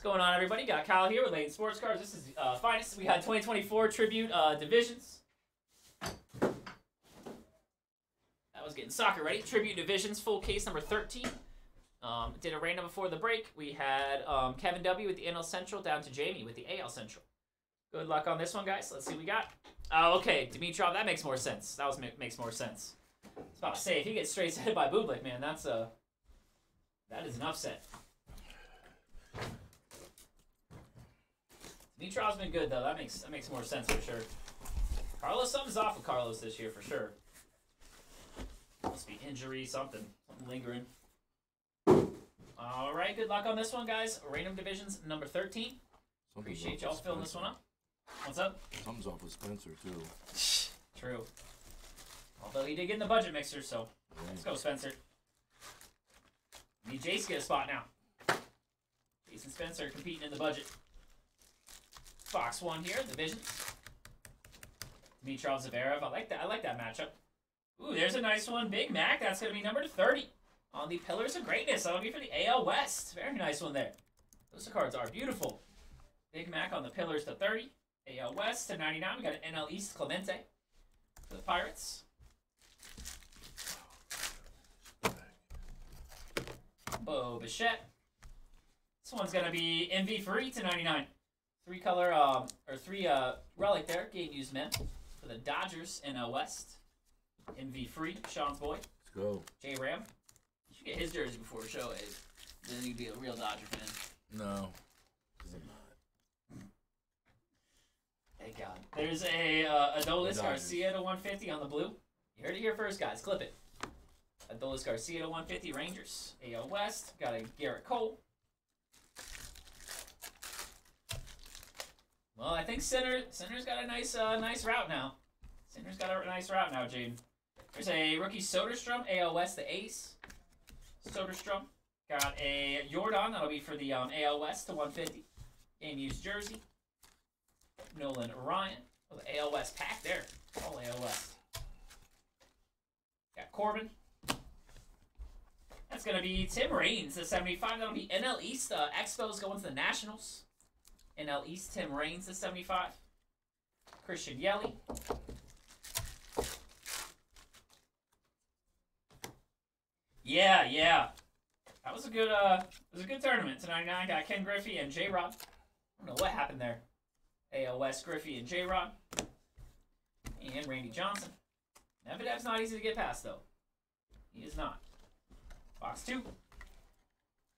What's going on, everybody? Got Kyle here with Layton Sports Cards. This is Finest. We had 2024 Tribute Divisions. That was getting soccer ready. Tribute Divisions, full case number 13. Did a random before the break. We had Kevin W. with the NL Central down to Jamie with the AL Central. Good luck on this one, guys. Let's see what we got. Okay, Dimitrov, that makes more sense. That makes more sense. I was about to say, if he gets straight set by Bublik, man, that's a... That is an upset. Mitrov's been good though. That makes more sense for sure. Carlos, something's off with Carlos this year for sure. Must be injury, something lingering. All right, good luck on this one, guys. Random Divisions number 13. Appreciate y'all filling this one up. What's up? Something's off with Spencer too. True. Although he did get in the budget mixer, so let's go, Spencer. Need Jace to get a spot now. Jason Spencer competing in the budget. Box one here, Division. Dimitrov Zverev. I like that matchup. Ooh, there's a nice one. Big Mac. That's gonna be number 30 on the Pillars of Greatness. That'll be for the AL West. Very nice one there. Those cards are beautiful. Big Mac on the Pillars to 30. AL West to 99. We got an NL East Clemente for the Pirates. Bo Bichette. This one's gonna be MV free to 99. Three color, or three relic there, game used men for the Dodgers in West. MV free, Sean's boy. Let's go. J Ram. You should get his jersey before a show, Abe. Then you'd be a real Dodger fan. No, because I'm not. Thank God. There's a Adolis Garcia to 150 on the blue. You heard it here first, guys. Clip it. Adolis Garcia to 150, Rangers. AL West. Got a Garrett Cole. Well, I think Center's got a nice route now. Center's got a nice route now, Jaden. There's a rookie Soderstrom, AL West, the ace. Soderstrom. Got a Jordan, that'll be for the AL West to 150. Game used jersey. Nolan Ryan. Oh, the AL West pack there. All AL West. Got Corbin. That's going to be Tim Raines, the 75. That'll be NL East. Expos going to the Nationals. NL East, Tim Raines to 75. Christian Yelly. Yeah. That was a good it was a good tournament to 99. Got Ken Griffey and J-Rod. I don't know what happened there. AL West, Griffey and J-Rod. And Randy Johnson. Nevedev's not easy to get past though. He is not. Box two.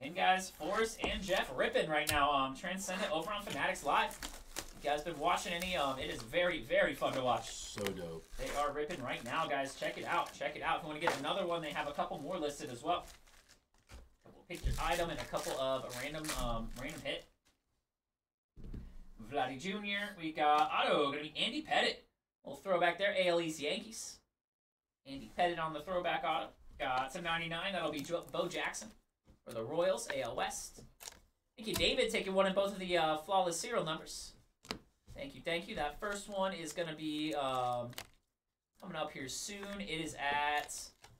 And guys, Forrest and Jeff ripping right now. Transcendent over on Fanatics Live. You guys been watching any? It is very, very fun to watch. So dope. They are ripping right now, guys. Check it out. Check it out. If you want to get another one, they have a couple more listed as well. A couple picture item and a couple of random, random hit. Vladdy Jr. We got Otto. Gonna be Andy Pettitte. Little throwback there. AL East Yankees. Andy Pettitte on the throwback auto. Got some 99. That'll be Bo Jackson. For the Royals, AL West. Thank you, David, taking one in both of the flawless serial numbers. Thank you. That first one is going to be coming up here soon. It is at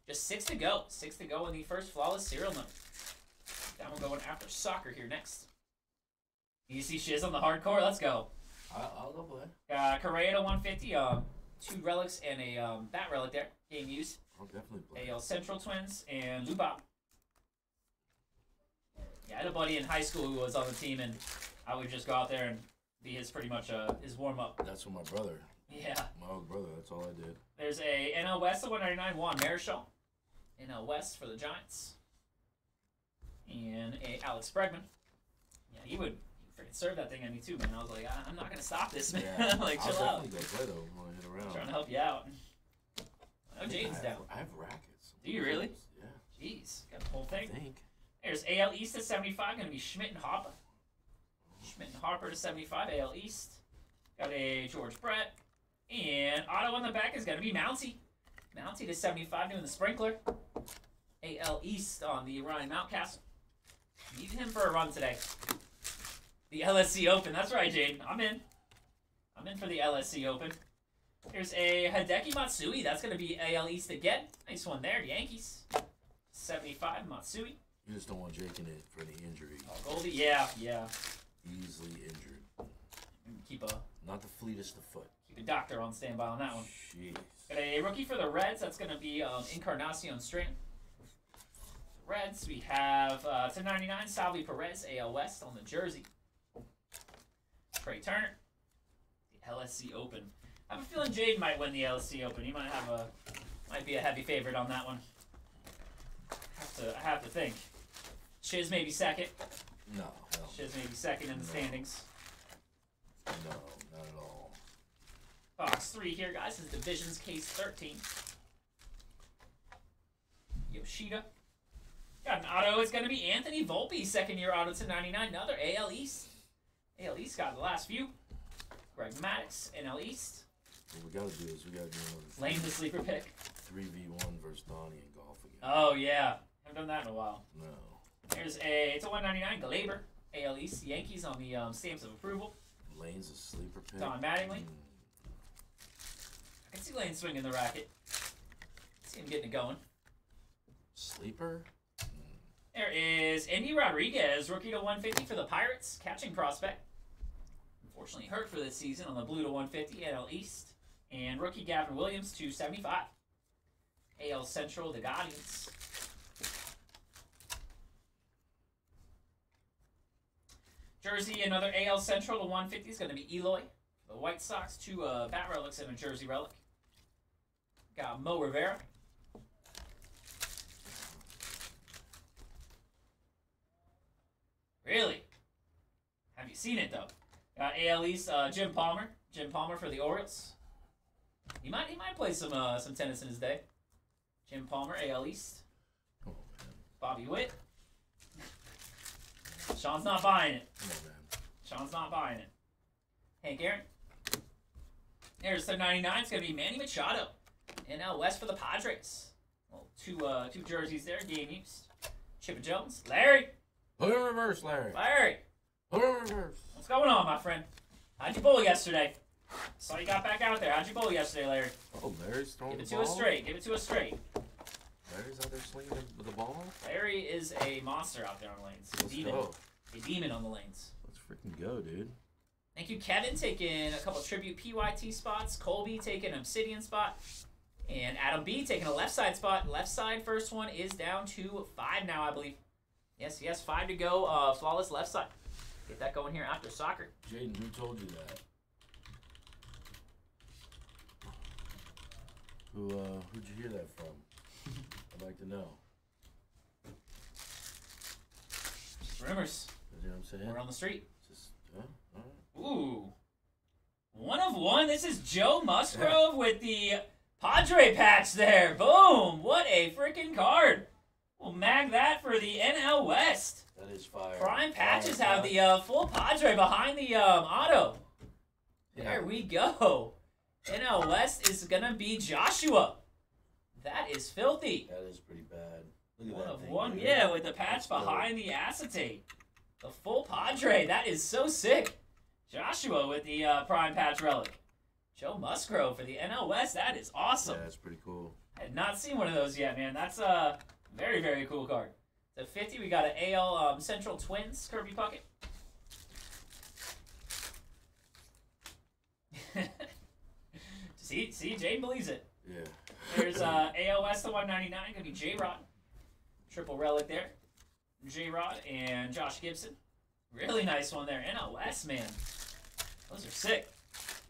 just 6 to go. 6 to go in the first flawless serial number. That one going after soccer here next. You see Shiz on the hardcore? Let's go. I'll go play. Correa to 150. Two relics and a bat relic there. Game used. I'll definitely play. AL Central Twins and Luca. Yeah, I had a buddy in high school who was on the team, and I would just go out there and be his pretty much his warm-up. That's with my brother. Yeah. My old brother, that's all I did. There's a NL West, the 199, Juan Marichal. NL West for the Giants. And a Alex Bregman. Yeah, he freaking served that thing at me too, man. I was like, I'm not going to stop this, man. Yeah, like, chill out. I'll definitely go play, though, when I hit around. I'm trying to help you out. I know Jaden's down. I have rackets. Do you really? Yeah. Jeez, got the whole thing. I think. There's AL East at 75, going to be Schmidt and Harper. Schmidt and Harper to 75, AL East. Got a George Brett. And Otto on the back is going to be Mountie. Mountie to 75, doing the sprinkler. AL East on the Ryan Mountcastle. Need him for a run today. The LSC Open, that's right, Jaden. I'm in for the LSC Open. There's a Hideki Matsui. That's going to be AL East again. Nice one there, Yankees. 75, Matsui. You just don't want Jake in it for any injury. Goldie, yeah, yeah. Easily injured. Keep a... Not the fleetest of foot. Keep a doctor on standby on that one. Jeez. Got a rookie for the Reds. That's going to be Encarnacion Strand. Reds, we have 1099, Salvi Perez, AL West on the jersey. Trey Turner, the LSC Open. I have a feeling Jade might win the LSC Open. He might have a, might be a heavy favorite on that one. I have to think. Shiz may be second. No, no. Shiz may be second in the standings. No, not at all. Box 3 here, guys, is Divisions Case 13. Yoshida. Got an auto. It's going to be Anthony Volpe, second-year auto to 99. Another AL East. AL East got the last few. Greg Maddux, NL East. What we got to do is we got to do another. Lane the sleeper pick. 3v1 versus Donnie in golf again. Oh, yeah. Haven't done that in a while. No. There's a, it's a 199, Glaber, AL East. Yankees on the stamps of approval. Lane's a sleeper pick. Don Mattingly. I can see Lane swinging the racket. See him getting it going. Sleeper? There is Endy Rodriguez, rookie to 150 for the Pirates, catching prospect. Unfortunately hurt for this season on the blue to 150 NL East. And rookie Gavin Williams to 75. AL Central, the Guardians. Jersey, another AL Central to 150 is going to be Eloy. The White Sox, 2 bat relics and a jersey relic. Got Mo Rivera. Really? Have you seen it, though? Got AL East, Jim Palmer. Jim Palmer for the Orioles. He might play some tennis in his day. Jim Palmer, AL East. Oh, man. Bobby Witt. Sean's not buying it. Oh, man. Sean's not buying it. Hank Aaron. There's 799. It's going to be Manny Machado. NL West for the Padres. Well, two jerseys there. Game used. Chippa Jones. Larry. Put it in reverse, Larry. Larry. Put it in reverse. What's going on, my friend? How'd you bowl yesterday? Saw you got back out there. How'd you bowl yesterday, Larry? Oh, Larry's throwing the ball. Give it to us straight. Give it to us straight. Larry's out there swinging with the ball? Larry is a monster out there on the lanes. A demon. Go. A demon on the lanes. Let's freaking go, dude. Thank you, Kevin, taking a couple Tribute PYT spots. Colby taking an Obsidian spot. And Adam B taking a left side spot. Left side first one is down to 5 now, I believe. Yes, yes, 5 to go. Flawless left side. Get that going here after soccer. Jaden, who told you that? Who'd you hear that from? I'd like to know. Just rumors. You know what I'm saying? We're on the street. Just, all right. Ooh. 1 of 1. This is Joe Musgrove with the Padre patch there. Boom. What a freaking card. We'll mag that for the NL West. That is fire. Prime Patches fire. Have the full Padre behind the auto. Yeah. There we go. NL West is going to be Joshua. That is filthy. That is pretty bad. Look at one of one. Yeah, with the patch behind the acetate. The full Padre. That is so sick. Joshua with the Prime Patch Relic. Joe Musgrove for the NL West. That is awesome. Yeah, that's pretty cool. I had not seen one of those yet, man. That's... very, very cool card. The 50, we got an AL Central Twins Kirby Puckett. see, Jane believes it. Yeah. There's AL West to 199, going to be J-Rod. Triple relic there. J-Rod and Josh Gibson. Really nice one there. NL West, man. Those are sick.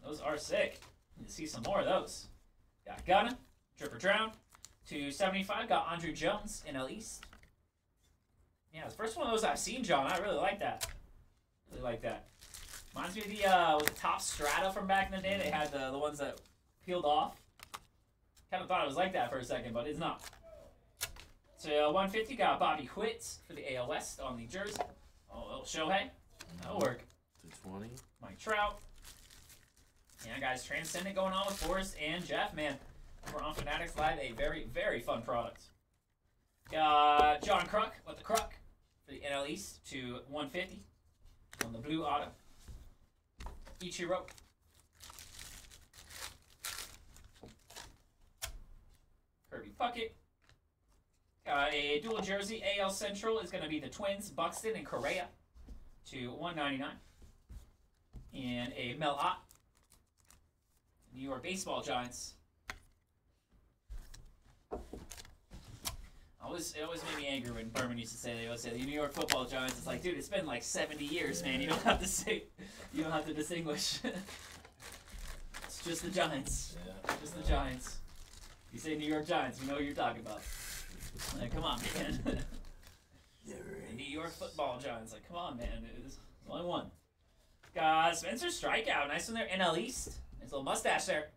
Those are sick. Need to see some more of those. Got Gunna, Dripper Drown. To 75, got Andrew Jones in NL East. Yeah, the first one of those I've seen, John. I really like that. Really like that. Reminds me of the top strata from back in the day. They had the ones that peeled off. Kind of thought it was like that for a second, but it's not. So 150, got Bobby Witt for the AL West on the jersey. Oh, Shohei. That'll work. 220. Mike Trout. Yeah, guys, transcendent going on with Forrest and Jeff, man. We're on Fanatics Live, a very, very fun product. Got John Kruk with the Kruk for the NL East to 150 on the blue auto. Ichiro. Kirby Puckett. A dual jersey AL Central is going to be the Twins, Buxton and Correa to 199. And a Mel Ott, New York Baseball Giants. It always made me angry when Berman used to say they always say the New York Football Giants. It's like, dude, it's been like 70 years, man. You don't have to say, you don't have to distinguish. It's just the Giants. Yeah. Just the Giants. You say New York Giants, you know what you're talking about. Like, come on, man. The New York Football Giants. Like, come on, man. There's only one. Got Spencer Strikeout. Nice one there. NL East. Nice little mustache there.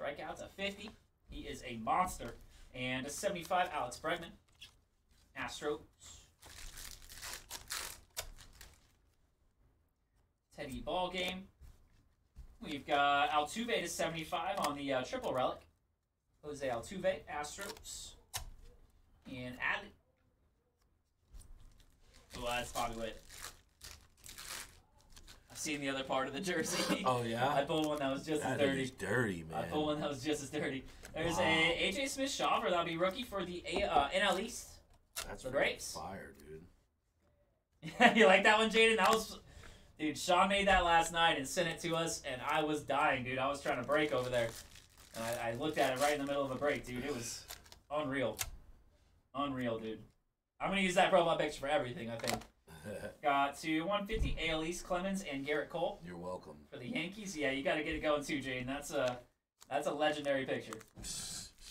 Strikeout's a 50. He is a monster. And a 75, Alex Bregman. Astros. Teddy Ballgame. We've got Altuve to 75 on the triple relic. Jose Altuve, Astros. And Adley. Oh, that's Bobby Witt. I've seen the other part of the jersey. Oh, yeah? I pulled one that was just as dirty. That is dirty, man. I pulled one that was just as dirty. There's a A.J. Smith-Shawver. That'll be rookie for the NL East. That's fire, dude. You like that one, Jaden? That was... Dude, Sean made that last night and sent it to us, and I was dying, dude. I was trying to break over there. And I looked at it right in the middle of a break, dude. It was unreal. Unreal, dude. I'm going to use that profile picture for everything, I think. Got to 150 AL East, Clemens and Garrett Cole. You're welcome. For the Yankees? Yeah, you got to get it going too, Jane. That's a legendary picture.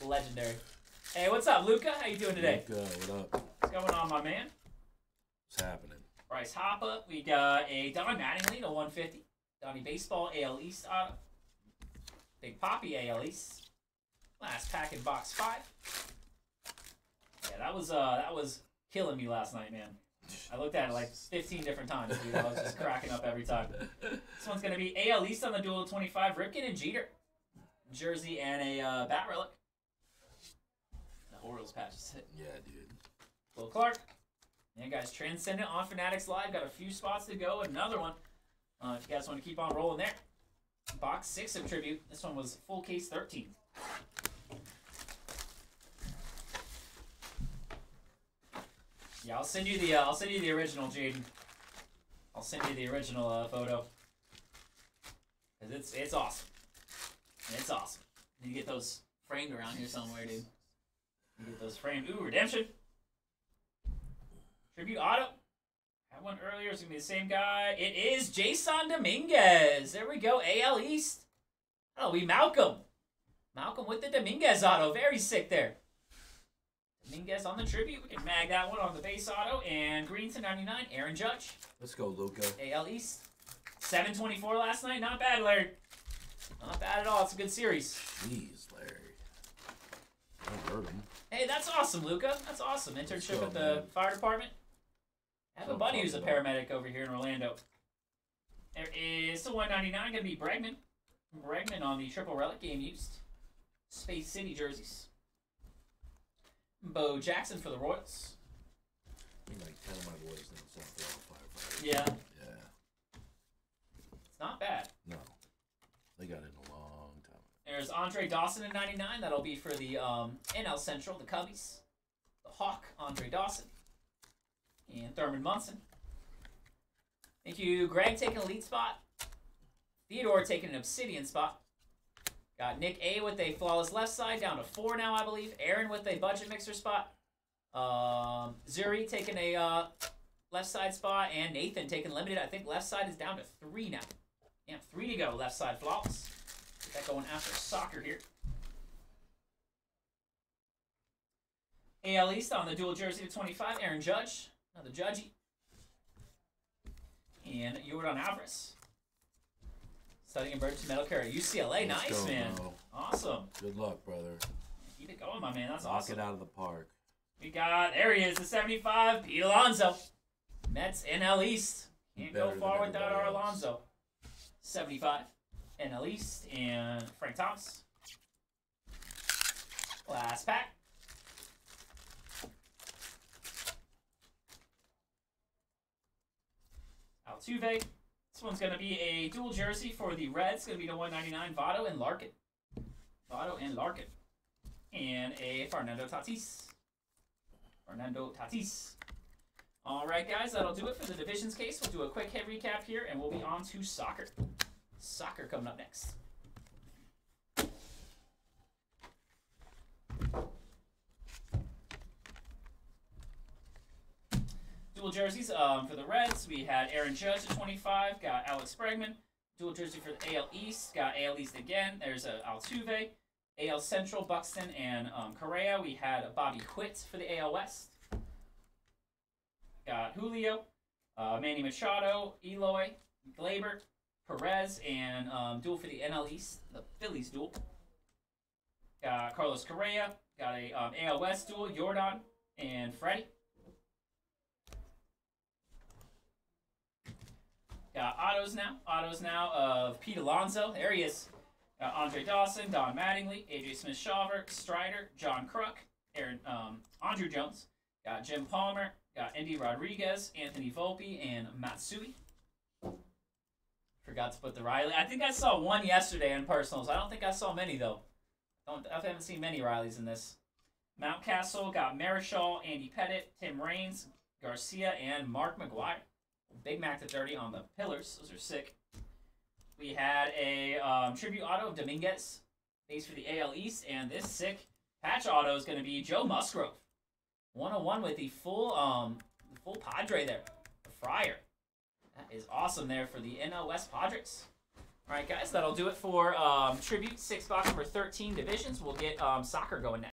Legendary. Hey, what's up, Luca? How you doing today? Luca, what up? What's going on, my man? What's happening? Bryce Hopper. We got a Donnie Mattingly to 150. Donnie Baseball, AL East. Big Poppy, AL East. Last pack in box 5. Yeah, that was killing me last night, man. I looked at it like 15 different times, dude. I was just cracking up every time. This one's going to be AL East on the dual 25, Ripken and Jeter. Jersey and a bat relic. The Orioles patch is hit. Yeah, dude. Will Clark. And guys, Transcendent on Fanatics Live. Got a few spots to go. Another one. If you guys want to keep on rolling there. Box 6 of Tribute. This one was full case 13. Yeah, I'll send you the original, Jaden. I'll send you the original photo. Cause it's awesome. It's awesome. You get those framed around here somewhere, dude. You get those framed. Ooh, redemption. Tribute auto. Had one earlier. It's gonna be the same guy. It is Jason Dominguez. There we go. AL East. Oh, we Malcolm. Malcolm with the Dominguez auto. Very sick there. Dominguez on the tribute. We can mag that one on the base auto. And green to 99, Aaron Judge. Let's go, Luca. AL East. 724 last night. Not bad, Larry. Not bad at all. It's a good series. Jeez, Larry. I heard him. Hey, that's awesome, Luca. That's awesome. Internship at the fire department. I have a buddy who's a paramedic over here in Orlando. There is the 199. Going to be Bregman. Bregman on the triple relic, game used. Space City jerseys. Bo Jackson for the Royals. I mean, like 10 of my boys now, so they're all firefighters. Yeah. Yeah. It's not bad. No. They got in a long time. There's Andre Dawson in 99. That'll be for the NL Central, the Cubbies. The Hawk, Andre Dawson. And Thurman Munson. Thank you, Greg, taking a lead spot. Theodore taking an obsidian spot. Got Nick A with a flawless left side, down to 4 now, I believe. Aaron with a budget mixer spot. Zuri taking a left side spot. And Nathan taking limited. I think left side is down to 3 now. Yeah, 3 to go. Left side flops. Get that going after soccer here. AL East on the dual jersey to 25. Aaron Judge. Another Judgey. And Jordan Alvarez. Studying in Burton Metal Carrier. UCLA. Let's nice, go, man. Bro. Awesome. Good luck, brother. Keep it going, my man. That's Knock awesome. Knock it out of the park. We got, there he is, the 75, Pete Alonso. Mets NL East. Can't go far without our Alonso. 75, NL East, and Frank Thomas. Last pack. Altuve. This one's going to be a dual jersey for the Reds. Going to be the 199, Votto and Larkin. Votto and Larkin. And a Fernando Tatis. Fernando Tatis. All right, guys, that'll do it for the Divisions case. We'll do a quick hit recap here, and we'll be on to soccer. Soccer coming up next. Dual jerseys for the Reds. We had Aaron Judge at 25, got Alex Bregman. Dual jersey for the AL East, got AL East again. There's Altuve. AL Central, Buxton, and Correa. We had Bobby Witt for the AL West. Got Julio, Manny Machado, Eloy, Glaber, Perez, and duel for the NL East, the Phillies duel. Got Carlos Correa, got a AL West duel, Yordan and Freddie. Got autos now of Pete Alonso, there he is. Got Andre Dawson, Don Mattingly, A.J. Smith-Shawver, Strider, John Kruk, Andrew Jones, got Jim Palmer, got Endy Rodriguez, Anthony Volpe, and Matsui. Forgot to put the Riley. I think I saw one yesterday in personals. I don't think I saw many, though. I haven't seen many Rileys in this. Mountcastle got Marichal, Andy Pettitte, Tim Raines, Garcia, and Mark McGuire. Big Mac to 30 on the pillars. Those are sick. We had a tribute auto of Dominguez. Thanks for the AL East. And this sick patch auto is going to be Joe Musgrove. 101 with the full Padre there, the Friar. That is awesome there for the NL West Padres. All right, guys, that'll do it for Tribute 6 box number 13 Divisions. We'll get soccer going next.